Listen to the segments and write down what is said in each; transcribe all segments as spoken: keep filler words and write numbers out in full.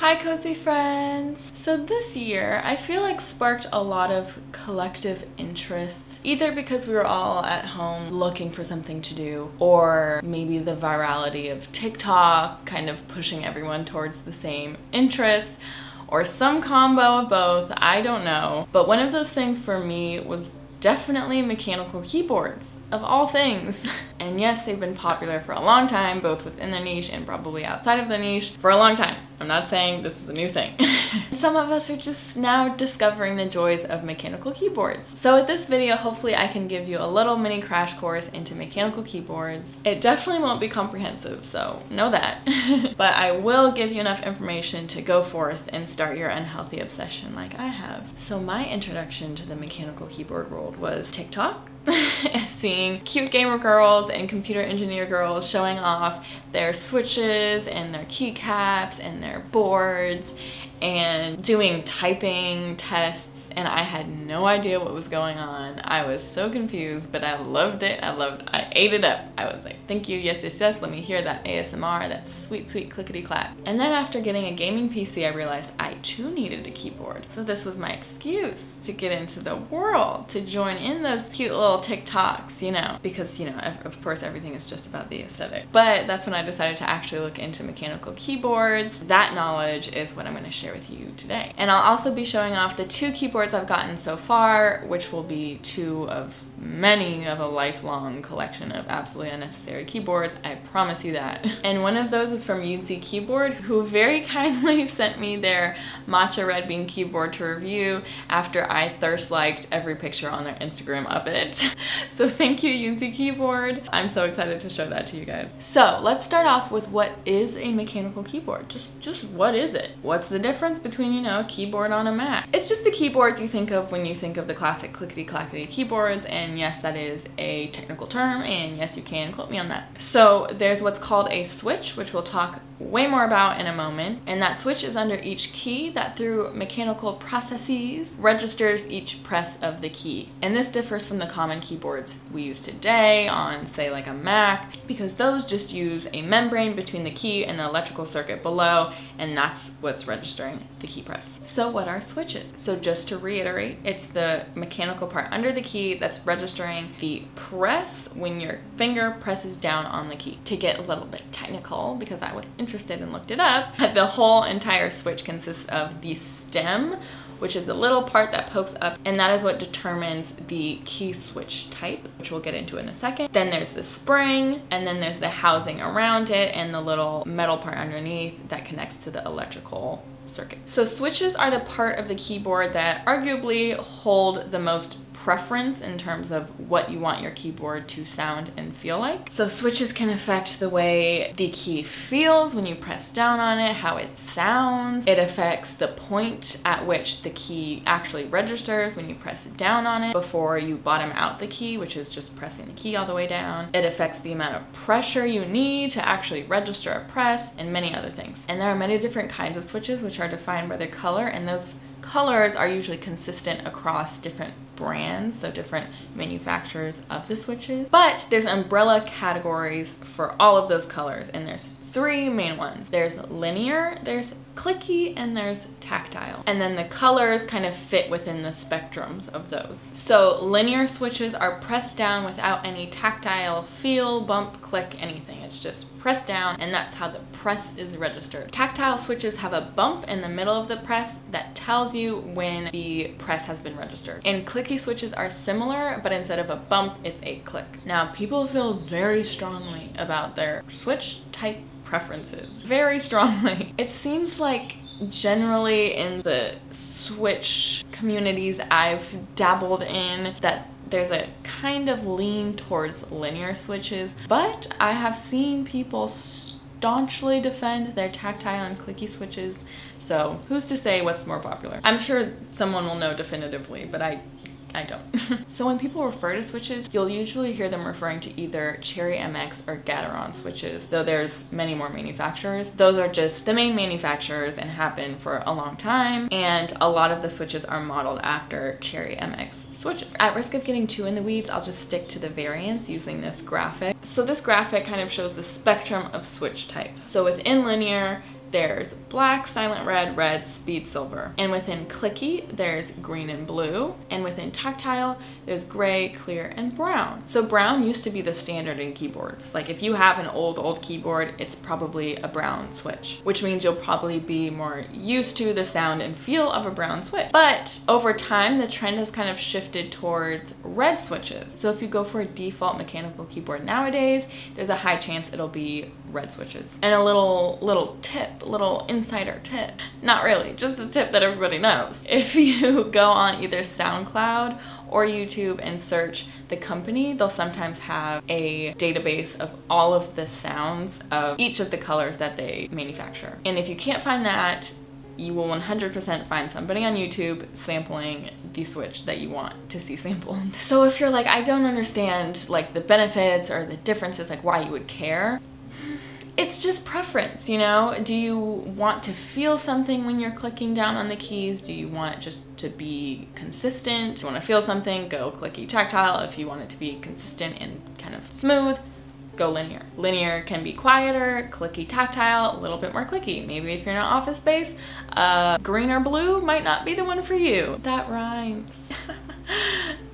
Hi cozy friends! So this year I feel like sparked a lot of collective interests, either because we were all at home looking for something to do, or maybe the virality of TikTok kind of pushing everyone towards the same interests, or some combo of both, I don't know. But one of those things for me was definitely mechanical keyboards, of all things. And yes, they've been popular for a long time, both within their niche and probably outside of their niche for a long time. I'm not saying this is a new thing. Some of us are just now discovering the joys of mechanical keyboards. So with this video, hopefully I can give you a little mini crash course into mechanical keyboards. It definitely won't be comprehensive, so know that. But I will give you enough information to go forth and start your unhealthy obsession like I have. So my introduction to the mechanical keyboard world was TikTok. Seeing cute gamer girls and computer engineer girls showing off their switches and their keycaps and their boards and doing typing tests, and I had no idea what was going on. I was so confused, but I loved it. I loved I ate it up. I was like, thank you, yes, yes, yes, let me hear that A S M R, that sweet, sweet clickety clap. And then after getting a gaming P C, I realized I too needed a keyboard. So this was my excuse to get into the world, to join in those cute little TikToks, you know, because, you know, of course everything is just about the aesthetic. But that's when I decided to actually look into mechanical keyboards. That knowledge is what I'm going to share with you today. And I'll also be showing off the two keyboards I've gotten so far, which will be two of many of a lifelong collection of absolutely unnecessary keyboards, I promise you that. And one of those is from Yunzii Keyboard, who very kindly sent me their Matcha Red Bean Keyboard to review after I thirst-liked every picture on their Instagram of it. So thank you, Yunzii Keyboard. I'm so excited to show that to you guys. So let's start off with what is a mechanical keyboard? Just, just what is it? What's the difference between, you know, a keyboard on a Mac? It's just the keyboards you think of when you think of the classic clickety-clackety keyboards, and And yes, that is a technical term, and yes, you can quote me on that. So there's what's called a switch, which we'll talk way more about in a moment, and that switch is under each key that through mechanical processes registers each press of the key. And this differs from the common keyboards we use today on, say, like a Mac, because those just use a membrane between the key and the electrical circuit below, and that's what's registering the key press. So what are switches? So just to reiterate, it's the mechanical part under the key that's registering registering the press when your finger presses down on the key. To get a little bit technical, because I was interested and looked it up, the whole entire switch consists of the stem, which is the little part that pokes up, and that is what determines the key switch type, which we'll get into in a second. Then there's the spring, and then there's the housing around it and the little metal part underneath that connects to the electrical circuit. So switches are the part of the keyboard that arguably hold the most preference in terms of what you want your keyboard to sound and feel like. So switches can affect the way the key feels when you press down on it, how it sounds. It affects the point at which the key actually registers when you press down on it before you bottom out the key, which is just pressing the key all the way down. It affects the amount of pressure you need to actually register a press, and many other things. And there are many different kinds of switches, which are defined by their color, and those colors are usually consistent across different brands, so different manufacturers of the switches. But there's umbrella categories for all of those colors, and there's three main ones. There's linear, there's clicky, and there's tactile. And then the colors kind of fit within the spectrums of those. So linear switches are pressed down without any tactile feel, bump, click, anything. It's just pressed down, and that's how the press is registered. Tactile switches have a bump in the middle of the press that tells you when the press has been registered. And clicky switches are similar, but instead of a bump, it's a click. Now, people feel very strongly about their switch type preferences, very strongly. It seems like generally in the switch communities I've dabbled in that there's a kind of lean towards linear switches, but I have seen people staunchly defend their tactile and clicky switches, so who's to say what's more popular? I'm sure someone will know definitively, but I I don't. So when people refer to switches, you'll usually hear them referring to either Cherry M X or Gateron switches, though there's many more manufacturers. Those are just the main manufacturers and have been for a long time, and a lot of the switches are modeled after Cherry M X switches. At risk of getting too in the weeds, I'll just stick to the variants using this graphic. So this graphic kind of shows the spectrum of switch types. So within linear, there's black, silent red, red, speed silver. And within clicky, there's green and blue. And within tactile, there's gray, clear, and brown. So brown used to be the standard in keyboards. Like if you have an old, old keyboard, it's probably a brown switch, which means you'll probably be more used to the sound and feel of a brown switch. But over time, the trend has kind of shifted towards red switches. So if you go for a default mechanical keyboard nowadays, there's a high chance it'll be red switches. And a little, little tip, little insider tip, not really, just a tip that everybody knows. If you go on either SoundCloud or YouTube and search the company, they'll sometimes have a database of all of the sounds of each of the colors that they manufacture. And if you can't find that, you will one hundred percent find somebody on YouTube sampling the switch that you want to see sampled. So if you're like, I don't understand like the benefits or the differences, like why you would care, it's just preference, you know? Do you want to feel something when you're clicking down on the keys? Do you want it just to be consistent? Do you want to feel something? Go clicky tactile. If you want it to be consistent and kind of smooth, go linear. Linear can be quieter, clicky tactile, a little bit more clicky. Maybe if you're in an office space, uh, green or blue might not be the one for you. That rhymes.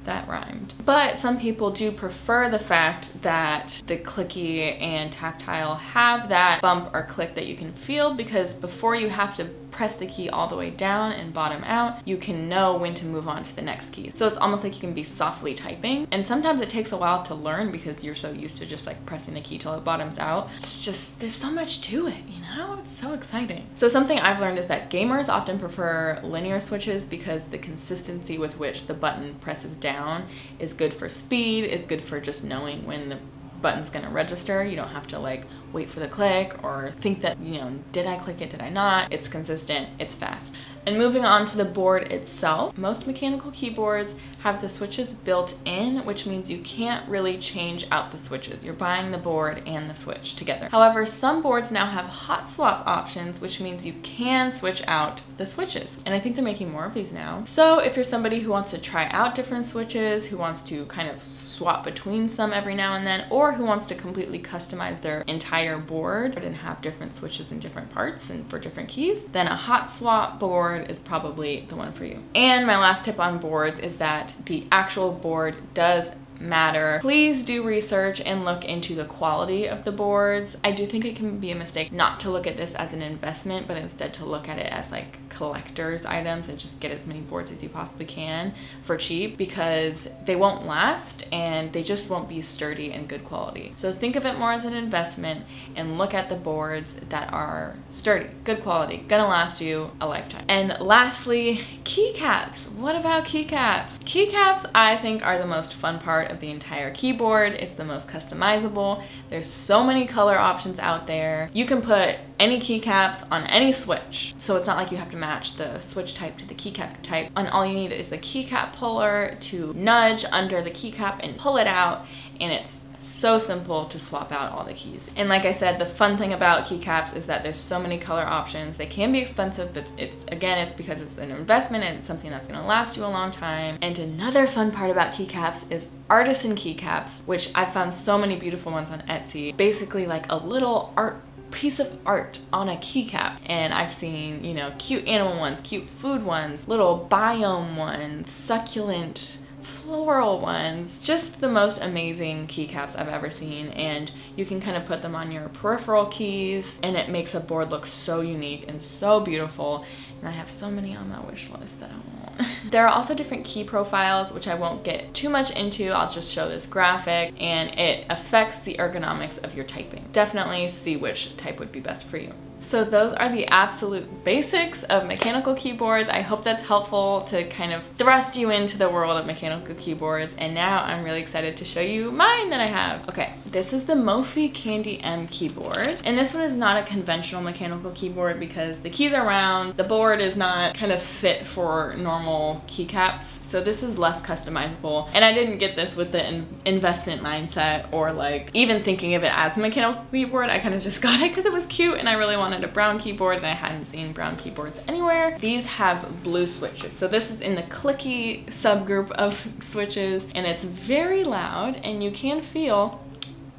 That rhymed. But some people do prefer the fact that the clicky and tactile have that bump or click that you can feel, because before you have to press the key all the way down and bottom out, you can know when to move on to the next key. So it's almost like you can be softly typing. And sometimes it takes a while to learn because you're so used to just like pressing the key till it bottoms out. It's just, there's so much to it, you know? It's so exciting. So something I've learned is that gamers often prefer linear switches because the consistency with which the button presses down is good for speed, is good for just knowing when the button's gonna register. You don't have to like wait for the click or think that, you know, did I click it, did I not? It's consistent, it's fast. And moving on to the board itself, most mechanical keyboards have the switches built in, which means you can't really change out the switches. You're buying the board and the switch together. However, some boards now have hot swap options, which means you can switch out the switches. And I think they're making more of these now. So if you're somebody who wants to try out different switches, who wants to kind of swap between some every now and then, or who wants to completely customize their entire board and have different switches in different parts and for different keys, then a hot swap board is probably the one for you. And my last tip on boards is that the actual board does matter. Please do research and look into the quality of the boards. I do think it can be a mistake not to look at this as an investment, but instead to look at it as like collector's items and just get as many boards as you possibly can for cheap, because they won't last and they just won't be sturdy and good quality. So think of it more as an investment and look at the boards that are sturdy, good quality, gonna last you a lifetime. And lastly, keycaps. What about keycaps? Keycaps, I think, are the most fun part of the entire keyboard. It's the most customizable. There's so many color options out there. You can put any keycaps on any switch. So it's not like you have to match the switch type to the keycap type. And all you need is a keycap puller to nudge under the keycap and pull it out. And it's so simple to swap out all the keys. And like I said, the fun thing about keycaps is that there's so many color options. They can be expensive, but it's, again, it's because it's an investment and it's something that's gonna last you a long time. And another fun part about keycaps is artisan keycaps, which I found so many beautiful ones on Etsy. Basically like a little art piece of art on a keycap. And I've seen, you know, cute animal ones, cute food ones, little biome ones, succulent, floral ones, just the most amazing keycaps I've ever seen. And you can kind of put them on your peripheral keys and it makes a board look so unique and so beautiful. And I have so many on my wish list that I want. There are also different key profiles, which I won't get too much into. I'll just show this graphic, and it affects the ergonomics of your typing. Definitely see which type would be best for you. So those are the absolute basics of mechanical keyboards. I hope that's helpful to kind of thrust you into the world of mechanical keyboards. And now I'm really excited to show you mine that I have. Okay, this is the Mofii Candy M keyboard. And this one is not a conventional mechanical keyboard because the keys are round, the board is not kind of fit for normal keycaps. So this is less customizable. And I didn't get this with the in investment mindset or like even thinking of it as a mechanical keyboard. I kind of just got it because it was cute and I really wanted wanted a brown keyboard and I hadn't seen brown keyboards anywhere. These have blue switches. So this is in the clicky subgroup of switches, and it's very loud and you can feel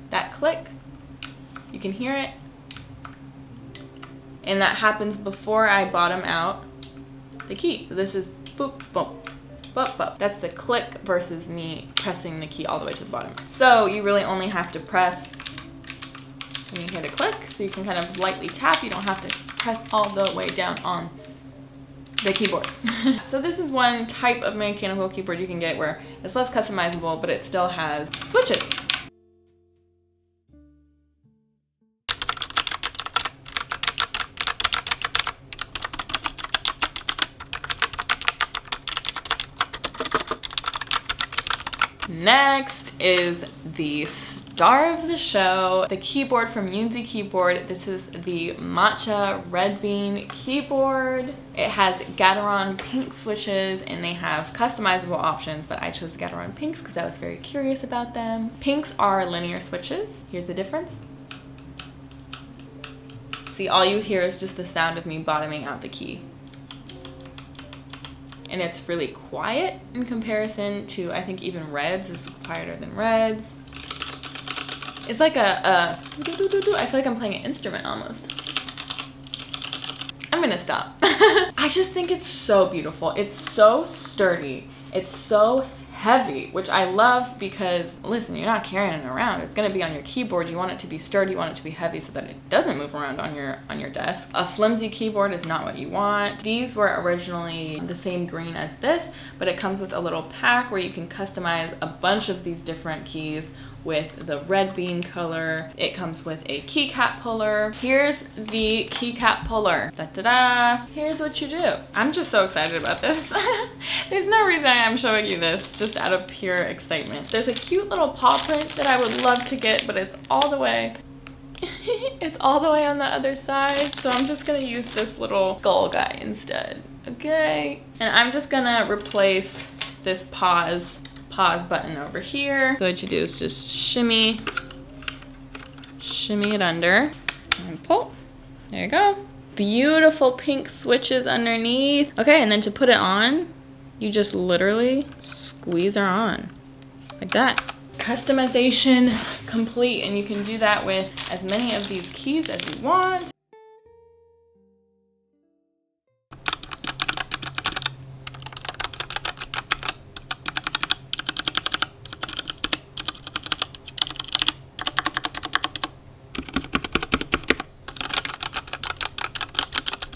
that click. You can hear it. and that happens before I bottom out the key. This is boop, boom, boop, boop. That's the click versus me pressing the key all the way to the bottom. So you really only have to press when you hear the click, so you can kind of lightly tap. You don't have to press all the way down on the keyboard. So this is one type of mechanical keyboard you can get where it's less customizable, but it still has switches. Next is the star of the show, the keyboard from Yunzii Keyboard. This is the Matcha Red Bean Keyboard. It has Gateron pink switches and they have customizable options, but I chose the Gateron pinks because I was very curious about them. Pinks are linear switches. Here's the difference. See, all you hear is just the sound of me bottoming out the key. And it's really quiet in comparison to, I think, even reds. This is quieter than reds. It's like a, a do, do, do, do. I feel like I'm playing an instrument almost. I'm gonna stop. I just think it's so beautiful. It's so sturdy. It's so heavy, which I love because, listen, you're not carrying it around. It's gonna be on your keyboard. You want it to be sturdy, you want it to be heavy so that it doesn't move around on your on your desk. A flimsy keyboard is not what you want. These were originally the same green as this, but it comes with a little pack where you can customize a bunch of these different keys with the red bean color. It comes with a keycap puller. Here's the keycap puller. Da-da-da. Here's what you do. I'm just so excited about this. There's no reason I'm showing you this, just out of pure excitement. There's a cute little paw print that I would love to get, but it's all the way, it's all the way on the other side. So I'm just gonna use this little skull guy instead, okay? And I'm just gonna replace this pause pause button over here. So what you do is just shimmy, shimmy it under and pull. There you go. Beautiful pink switches underneath. Okay, and then to put it on, you just literally squeeze her on like that. Customization complete, and you can do that with as many of these keys as you want.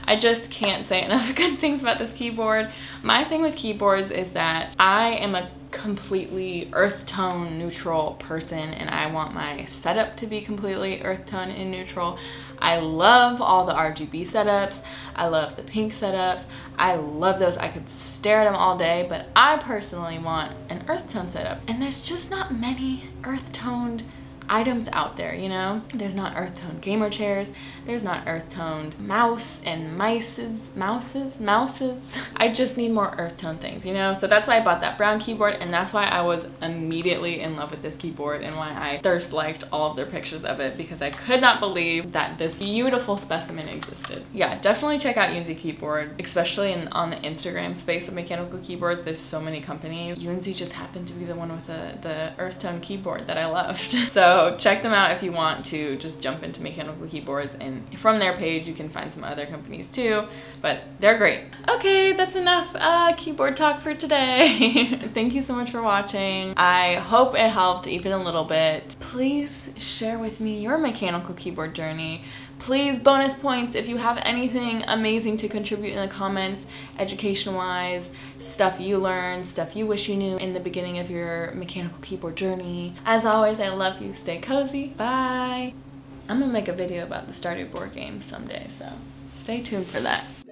I just can't say enough good things about this keyboard. My thing with keyboards is that I am a completely earth tone neutral person, and I want my setup to be completely earth tone and neutral. I love all the R G B setups. I love the pink setups. I love those. I could stare at them all day, but I personally want an earth tone setup, and there's just not many earth toned items out there, you know? There's not earth-toned gamer chairs, there's not earth-toned mouse and mices, mouses, mouses. I just need more earth-toned things, you know? So that's why I bought that brown keyboard, and that's why I was immediately in love with this keyboard and why I thirst-liked all of their pictures of it, because I could not believe that this beautiful specimen existed. Yeah, definitely check out Yunzii Keyboard, especially in, on the Instagram space of mechanical keyboards. There's so many companies. Yunzii just happened to be the one with the, the earth-toned keyboard that I loved. So So check them out if you want to just jump into mechanical keyboards, and from their page you can find some other companies too, but they're great. Okay, that's enough uh, keyboard talk for today. Thank you so much for watching. I hope it helped even a little bit. Please share with me your mechanical keyboard journey. Please, bonus points if you have anything amazing to contribute in the comments, education-wise, stuff you learned, stuff you wish you knew in the beginning of your mechanical keyboard journey. As always, I love you. Stay cozy. Bye. I'm gonna make a video about the Stardew board game someday, so stay tuned for that.